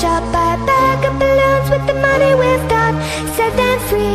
shop, buy a bag of balloons with the money we've got, set them free.